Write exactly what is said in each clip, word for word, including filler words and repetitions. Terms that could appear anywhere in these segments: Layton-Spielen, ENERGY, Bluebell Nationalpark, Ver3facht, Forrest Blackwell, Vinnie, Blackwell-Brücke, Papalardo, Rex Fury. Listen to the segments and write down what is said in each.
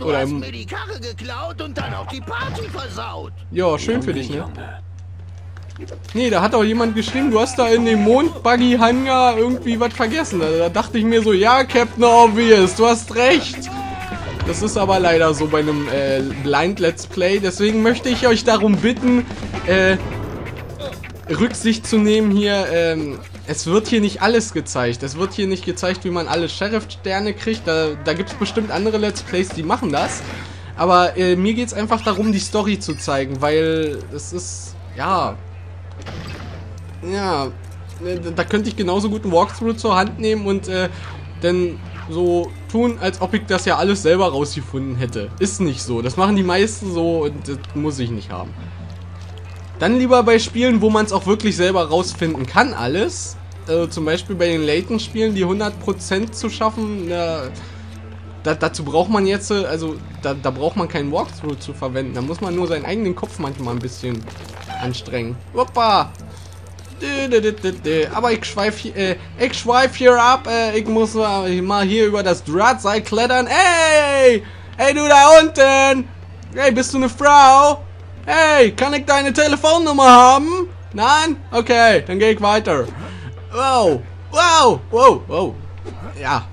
Du Oder hast mir die Karre geklaut und dann auch die Party versaut. Ja, schön für dich, ne? Nee, da hat auch jemand geschrieben, du hast da in dem Mondbuggy-Hangar irgendwie was vergessen. Da dachte ich mir so, ja, Captain Obvious, du hast recht. Das ist aber leider so bei einem äh, Blind Let's Play. Deswegen möchte ich euch darum bitten, äh, Rücksicht zu nehmen hier. Ähm, es wird hier nicht alles gezeigt. Es wird hier nicht gezeigt, wie man alle Sheriff-Sterne kriegt. Da, da gibt es bestimmt andere Let's Plays, die machen das. Aber äh, mir geht es einfach darum, die Story zu zeigen, weil es ist, ja... Ja, da könnte ich genauso gut einen Walkthrough zur Hand nehmen und äh, dann so tun, als ob ich das ja alles selber rausgefunden hätte. Ist nicht so. Das machen die meisten so und das muss ich nicht haben. Dann lieber bei Spielen, wo man es auch wirklich selber rausfinden kann, alles. Also zum Beispiel bei den Layton-Spielen, die hundert Prozent zu schaffen, na, da, dazu braucht man jetzt, also da, da braucht man keinen Walkthrough zu verwenden. Da muss man nur seinen eigenen Kopf manchmal ein bisschen anstrengen. Hoppa! Aber ich schweife äh, ich schweif hier ab, äh, ich muss äh, mal hier über das Drahtseil klettern. Hey! Hey, du da unten! Hey, bist du eine Frau? Hey, kann ich deine Telefonnummer haben? Nein? Okay, dann gehe ich weiter. Wow! Wow! Wow! Wow! Ja.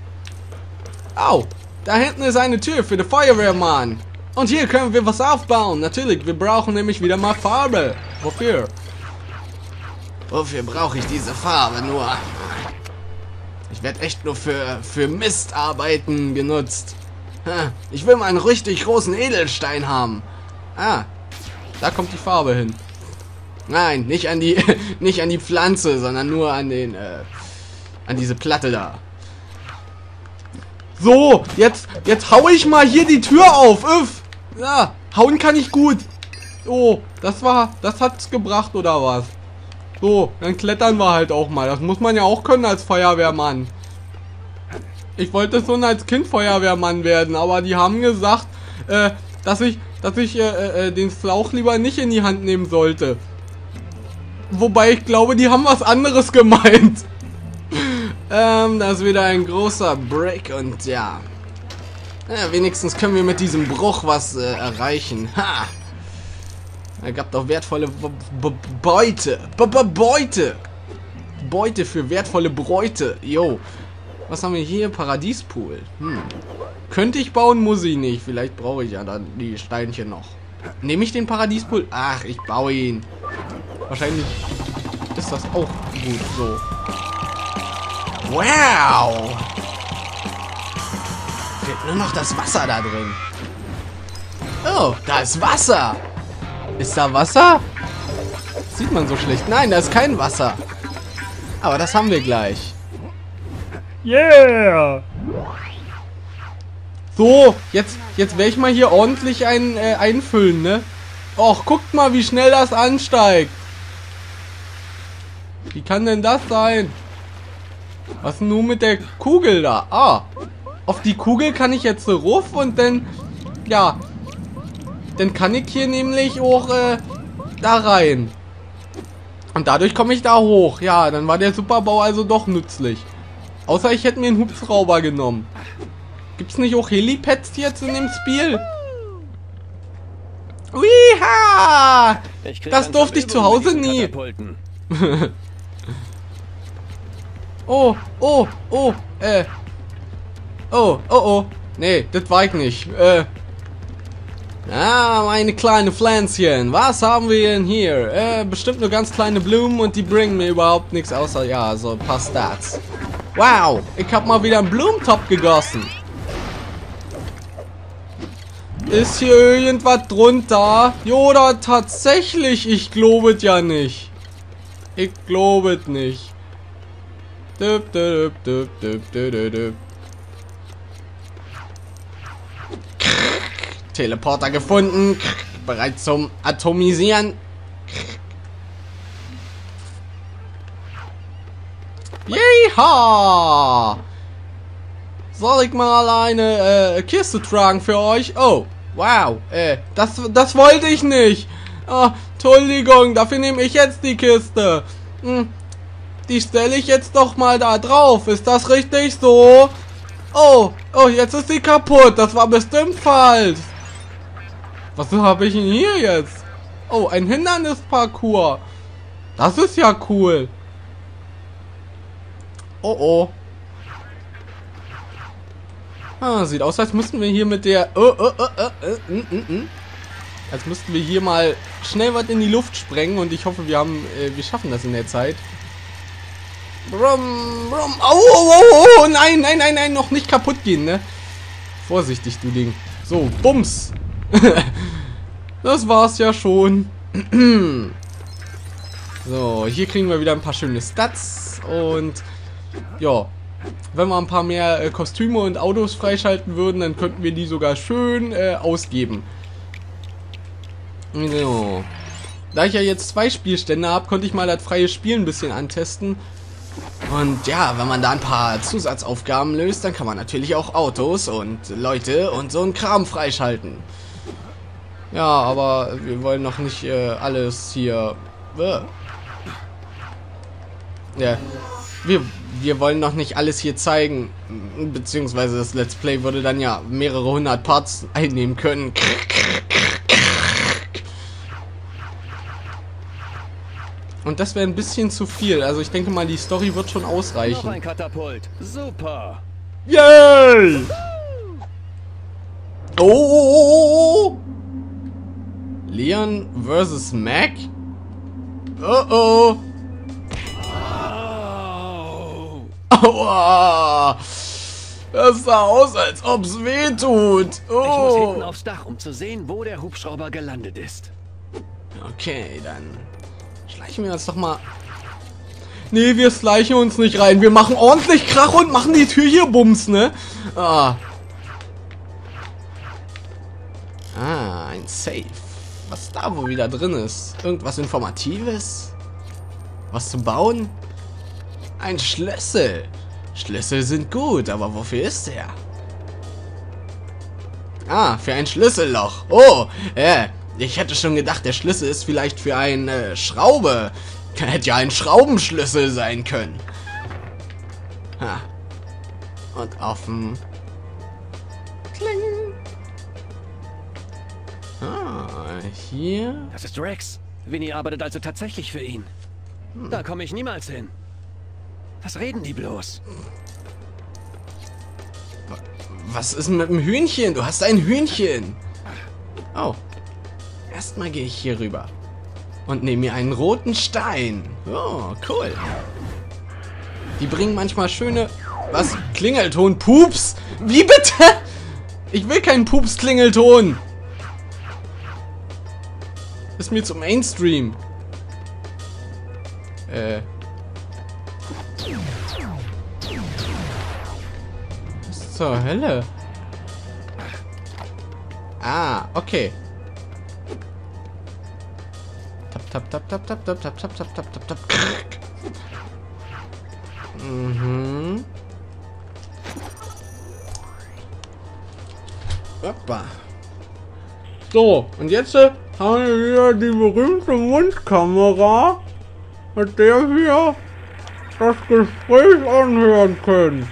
Au! Oh, da hinten ist eine Tür für den Feuerwehrmann. Und hier können wir was aufbauen. Natürlich, wir brauchen nämlich wieder mal Farbe. Wofür? Wofür brauche ich diese Farbe nur? Ich werde echt nur für, für Mistarbeiten genutzt. Ich will mal einen richtig großen Edelstein haben. Ah, da kommt die Farbe hin. Nein, nicht an die, nicht an die Pflanze, sondern nur an den, äh, an diese Platte da. So, jetzt, jetzt hau ich mal hier die Tür auf. Öff. Ja, hauen kann ich gut. Oh, das war, das hat's gebracht oder was? So, dann klettern wir halt auch mal. Das muss man ja auch können als Feuerwehrmann. Ich wollte schon als Kind Feuerwehrmann werden, aber die haben gesagt, äh, dass ich, dass ich äh, äh, den Schlauch lieber nicht in die Hand nehmen sollte. Wobei ich glaube, die haben was anderes gemeint. ähm, da ist wieder ein großer Break und ja. ja. Wenigstens können wir mit diesem Bruch was äh, erreichen. Ha! Er gab doch wertvolle Beute. Beute. Beute für wertvolle Bräute. Jo. Was haben wir hier? Paradiespool. Hm. Könnte ich bauen, muss ich nicht. Vielleicht brauche ich ja dann die Steinchen noch. Nehme ich den Paradiespool? Ach, ich baue ihn. Wahrscheinlich ist das auch gut so. Wow. Fehlt nur noch das Wasser da drin. Oh, da ist Wasser. Ist da Wasser? Das sieht man so schlecht. Nein, da ist kein Wasser. Aber das haben wir gleich. Yeah! So, jetzt, jetzt werde ich mal hier ordentlich ein, äh, einfüllen, ne? Och, guckt mal, wie schnell das ansteigt. Wie kann denn das sein? Was nun mit der Kugel da? Ah, auf die Kugel kann ich jetzt so ruf und dann, ja... Dann kann ich hier nämlich auch äh, da rein. Und dadurch komme ich da hoch. Ja, dann war der Superbau also doch nützlich. Außer ich hätte mir einen Hubschrauber genommen. Gibt es nicht auch Helipads jetzt in dem Spiel? Uiha! Das durfte ich zu Hause nie. oh, oh, oh, äh. Oh, oh, oh. Nee, das war ich nicht. Äh. Ah, meine kleine Pflänzchen. Was haben wir denn hier? Äh, bestimmt nur ganz kleine Blumen und die bringen mir überhaupt nichts außer, ja, so ein paar Stats. Wow, ich hab mal wieder einen Blumentopf gegossen. Ist hier irgendwas drunter? Joda, tatsächlich, ich glaubet ja nicht. Ich glaubet nicht. Düb, düb, düb, düb, düb, düb. Teleporter gefunden, bereit zum Atomisieren. Jeha! Soll ich mal eine äh, Kiste tragen für euch? Oh, wow, äh, das, das wollte ich nicht. Oh, Entschuldigung, dafür nehme ich jetzt die Kiste. Hm, die stelle ich jetzt doch mal da drauf. Ist das richtig so? Oh, oh, jetzt ist sie kaputt. Das war bestimmt falsch. Was habe ich denn hier jetzt? Oh, ein Hindernisparcours. Das ist ja cool. Oh, oh. Ah, sieht aus, als müssten wir hier mit der... Oh, oh, oh, oh, oh, mm, mm, mm. Als müssten wir hier mal schnell was in die Luft sprengen. Und ich hoffe, wir haben, äh, wir schaffen das in der Zeit. Brumm, brumm. Oh, oh, oh, oh, nein, nein, nein, nein, noch nicht kaputt gehen, ne? Vorsichtig, du Ding. So, bums. Das war's ja schon. So, hier kriegen wir wieder ein paar schöne Stats. Und, ja, wenn wir ein paar mehr äh, Kostüme und Autos freischalten würden, dann könnten wir die sogar schön äh, ausgeben. So. Da ich ja jetzt zwei Spielstände habe, konnte ich mal das freie Spiel ein bisschen antesten. Und ja, wenn man da ein paar Zusatzaufgaben löst, dann kann man natürlich auch Autos und Leute und so einen Kram freischalten. Ja, aber wir wollen noch nicht äh, alles hier... Ja, wir, wir wollen noch nicht alles hier zeigen. Beziehungsweise das Let's Play würde dann ja mehrere hundert Parts einnehmen können. Und das wäre ein bisschen zu viel. Also ich denke mal, die Story wird schon ausreichen. Noch ein Katapult. Super. Yay! Oh, oh, oh, oh! Leon versus Mac? Oh, oh! Oh. Aua! Das sah aus, als ob's weh tut. Oh. Ich muss hinten aufs Dach, um zu sehen, wo der Hubschrauber gelandet ist. Okay, dann... Schleichen wir uns doch mal... Nee, wir schleichen uns nicht rein. Wir machen ordentlich Krach und machen die Tür hier bums, ne? Ah. Ah, ein Safe. Was da wohl wieder drin ist? Irgendwas Informatives? Was zu bauen? Ein Schlüssel. Schlüssel sind gut, aber wofür ist der? Ah, für ein Schlüsselloch. Oh, äh. Ich hätte schon gedacht, der Schlüssel ist vielleicht für eine Schraube. Hätte ja ein Schraubenschlüssel sein können. Ha. Und offen. Kling. Ah, hier. Das ist Rex. Vinnie arbeitet also tatsächlich für ihn. Hm. Da komme ich niemals hin. Was reden die bloß? Was ist mit dem Hühnchen? Du hast ein Hühnchen. Oh. Erstmal gehe ich hier rüber und nehme mir einen roten Stein. Oh, cool. Die bringen manchmal schöne... Was? Klingelton? Pups? Wie bitte? Ich will keinen Pups-Klingelton. Ist mir zum Mainstream. Äh. Was zur Hölle? Ah, okay. Tap, tap, tap, tap, tap, tap, tap, tap, tap, tap, tap. Mhm. Hoppa. So, und jetzt äh, haben wir wieder die berühmte Mundkamera, mit der wir das Gespräch anhören können.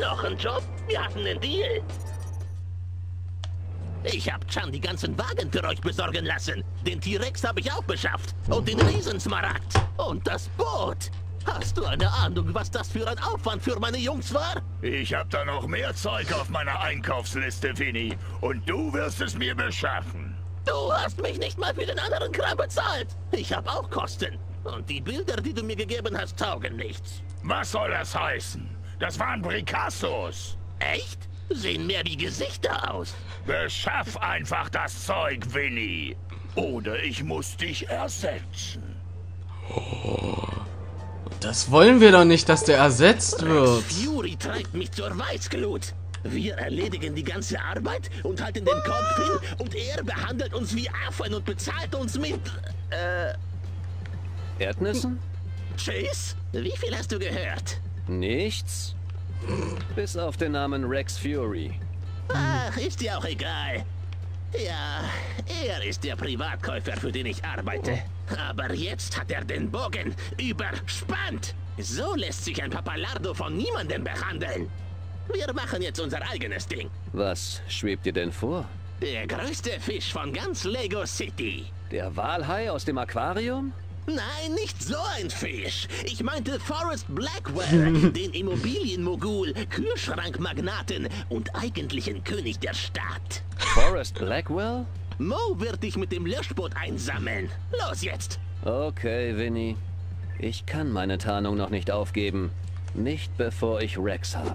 Noch ein Job? Wir hatten einen Deal. Ich hab schon die ganzen Wagen für euch besorgen lassen. Den T-Rex habe ich auch beschafft. Und den Riesensmaragd. Und das Boot. Hast du eine Ahnung, was das für ein Aufwand für meine Jungs war? Ich hab da noch mehr Zeug auf meiner Einkaufsliste, Vinnie. Und du wirst es mir beschaffen. Du hast mich nicht mal für den anderen Kram bezahlt. Ich hab auch Kosten. Und die Bilder, die du mir gegeben hast, taugen nichts. Was soll das heißen? Das waren Bricassos. Echt? Sehen mehr wie Gesichter aus. Beschaff einfach das Zeug, Vinnie. Oder ich muss dich ersetzen. Oh, das wollen wir doch nicht, dass der ersetzt wird. Rex Fury treibt mich zur Weißglut. Wir erledigen die ganze Arbeit und halten den Kopf hin. Und er behandelt uns wie Affen und bezahlt uns mit... Äh... Erdnüssen? Tschüss? Wie viel hast du gehört? Nichts. Bis auf den Namen Rex Fury. Ach, ist ja auch egal. Ja, er ist der Privatkäufer, für den ich arbeite. Aber jetzt hat er den Bogen überspannt. So lässt sich ein Papalardo von niemandem behandeln. Wir machen jetzt unser eigenes Ding. Was schwebt dir denn vor? Der größte Fisch von ganz Lego City. Der Walhai aus dem Aquarium? Nein, nicht so ein Fisch. Ich meinte Forrest Blackwell, den Immobilienmogul, Kühlschrankmagnaten und eigentlichen König der Stadt. Forrest Blackwell? Mo wird dich mit dem Löschboot einsammeln. Los jetzt! Okay, Vinnie. Ich kann meine Tarnung noch nicht aufgeben. Nicht bevor ich Rex habe.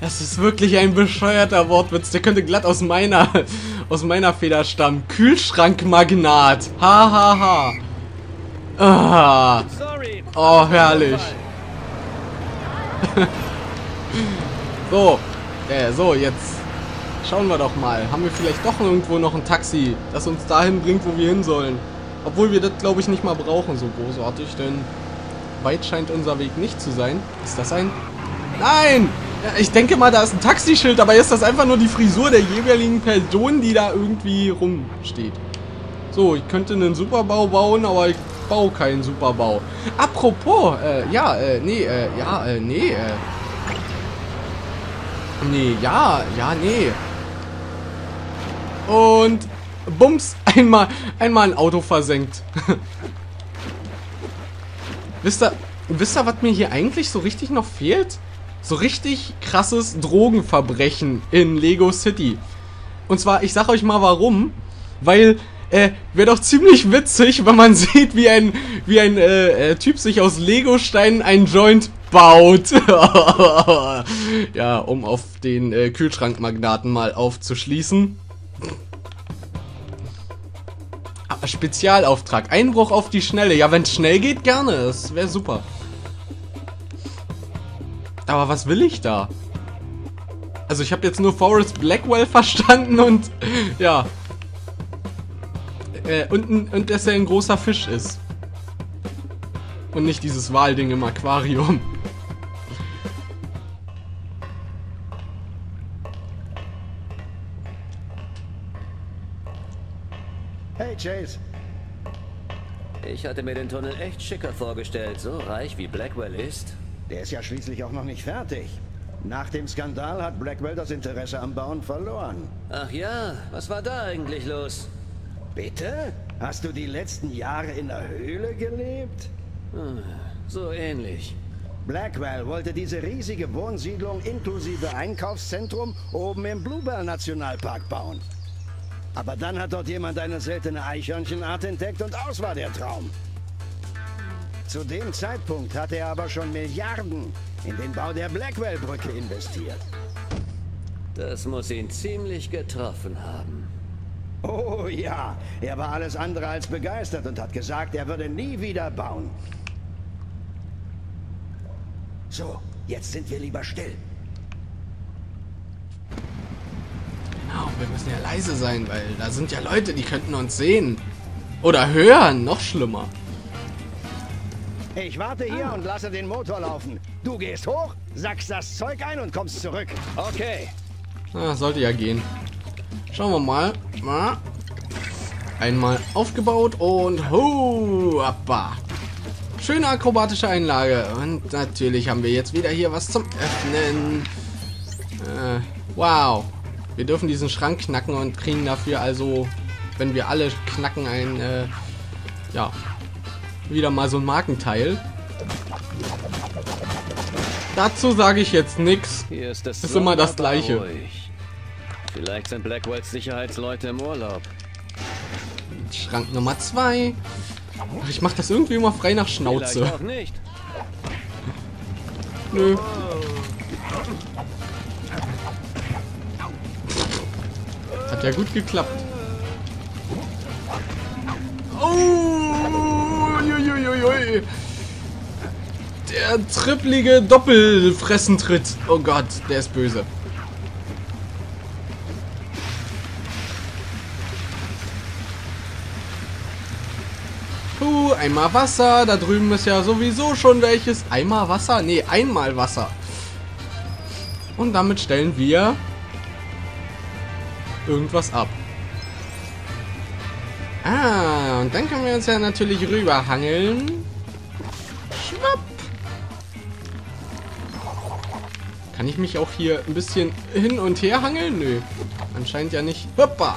Das ist wirklich ein bescheuerter Wortwitz. Der könnte glatt aus meiner, aus meiner Feder stammen. Kühlschrankmagnat. Ha ha ha. Ah. Oh, herrlich. So. Äh, so, jetzt schauen wir doch mal. Haben wir vielleicht doch irgendwo noch ein Taxi, das uns dahin bringt, wo wir hin sollen? Obwohl wir das, glaube ich, nicht mal brauchen, so großartig, denn weit scheint unser Weg nicht zu sein. Ist das ein... Nein! Ich denke mal, da ist ein Taxischild, aber ist das einfach nur die Frisur der jeweiligen Person, die da irgendwie rumsteht. So, ich könnte einen Superbau bauen, aber ich baue keinen Superbau. Apropos, äh, ja, äh, nee, äh, ja, äh, nee, äh... Nee, ja, ja, nee. Und... Bums, einmal, einmal ein Auto versenkt. Wisst ihr, wisst ihr, was mir hier eigentlich so richtig noch fehlt? So richtig krasses Drogenverbrechen in Lego City. Und zwar, ich sag euch mal warum. Weil, äh, wäre doch ziemlich witzig, wenn man sieht, wie ein, wie ein, äh, äh, Typ sich aus Lego-Steinen ein Joint baut. Ja, um auf den, äh, Kühlschrankmagnaten mal aufzuschließen. Spezialauftrag. Einbruch auf die Schnelle. Ja, wenn es schnell geht, gerne. Das wäre super. Aber was will ich da? Also ich habe jetzt nur Forrest Blackwell verstanden und... Ja. Äh, und, und dass er ein großer Fisch ist. Und nicht dieses Walding im Aquarium. Hey, Chase. Ich hatte mir den Tunnel echt schicker vorgestellt, so reich wie Blackwell ist. Der ist ja schließlich auch noch nicht fertig. Nach dem Skandal hat Blackwell das Interesse am Bauen verloren. Ach ja, was war da eigentlich los? Bitte? Hast du die letzten Jahre in der Höhle gelebt? Hm, so ähnlich. Blackwell wollte diese riesige Wohnsiedlung inklusive Einkaufszentrum oben im Bluebell Nationalpark bauen. Aber dann hat dort jemand eine seltene Eichhörnchenart entdeckt und aus war der Traum. Zu dem Zeitpunkt hatte er aber schon Milliarden in den Bau der Blackwell-Brücke investiert. Das muss ihn ziemlich getroffen haben. Oh ja, er war alles andere als begeistert und hat gesagt, er würde nie wieder bauen. So, jetzt sind wir lieber still. Wir müssen ja leise sein, weil da sind ja Leute, die könnten uns sehen. Oder hören, noch schlimmer. Ich warte hier ah. und lasse den Motor laufen. Du gehst hoch, sackst das Zeug ein und kommst zurück. Okay. Ah, sollte ja gehen. Schauen wir mal. Einmal aufgebaut und ho, abba. Schöne akrobatische Einlage. Und natürlich haben wir jetzt wieder hier was zum Öffnen. Äh, wow. Wir dürfen diesen Schrank knacken und kriegen dafür also, wenn wir alle knacken, ein, äh, ja, wieder mal so ein Markenteil. Dazu sage ich jetzt nichts. Hier ist das ist immer das Gleiche. Ruhig. Vielleicht sind Blackwells Sicherheitsleute im Urlaub. Schrank Nummer zwei. Ich mache das irgendwie immer frei nach Schnauze. Vielleicht auch nicht. Nö. Hat ja gut geklappt. Oh, uiuiuiui. Der trippelige Doppelfressentritt. Oh Gott, der ist böse. Puh, einmal Wasser. Da drüben ist ja sowieso schon welches. Einmal Wasser? Nee, einmal Wasser. Und damit stellen wir... irgendwas ab. Ah, und dann können wir uns ja natürlich rüber hangeln. Schwapp. Kann ich mich auch hier ein bisschen hin und her hangeln? Nö. Anscheinend ja nicht. Hoppa.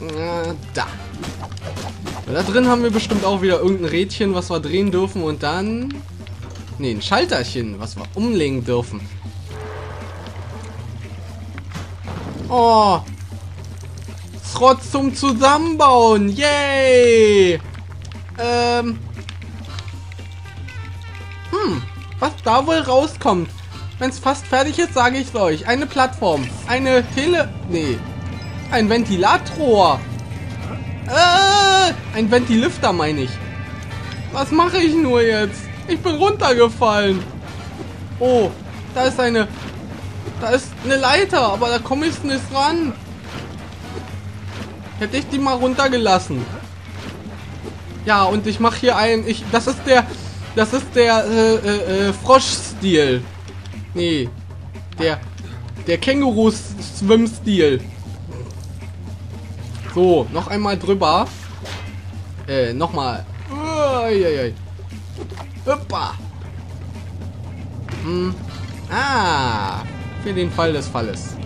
Na, da. Und da drin haben wir bestimmt auch wieder irgendein Rädchen, was wir drehen dürfen und dann... Ne, ein Schalterchen, was wir umlegen dürfen. Oh. Schrott zum Zusammenbauen. Yay. Ähm. Hm. Was da wohl rauskommt. Wenn es fast fertig ist, sage ich es euch. Eine Plattform. Eine Tele... Nee. Ein Ventilator. Äh, ein Ventilifter meine ich. Was mache ich nur jetzt? Ich bin runtergefallen. Oh, da ist eine... Da ist eine Leiter, aber da komme ich nicht ran. Hätte ich die mal runtergelassen. Ja, und ich mache hier einen... Ich, das ist der... Das ist der äh, äh, Frosch-Stil. Nee. Der... Der Känguru-Swim-Stil. So, noch einmal drüber. Äh, nochmal. Uiuiui. Hoppa. Hm. Ah. Für den Fall des Falles.